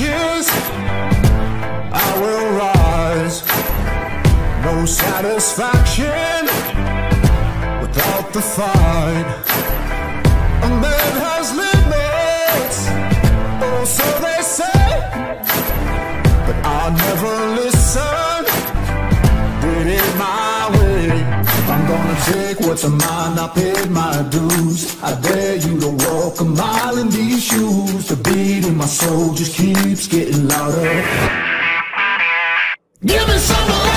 ashes I will rise. No satisfaction without the fight. A man has limits, oh so they say, but I never listened, did it my way. I'm gonna take what's mine, I paid my dues. I dare you to walk a mile in these shoes. The beat in my soul just keeps getting louder. Give me some.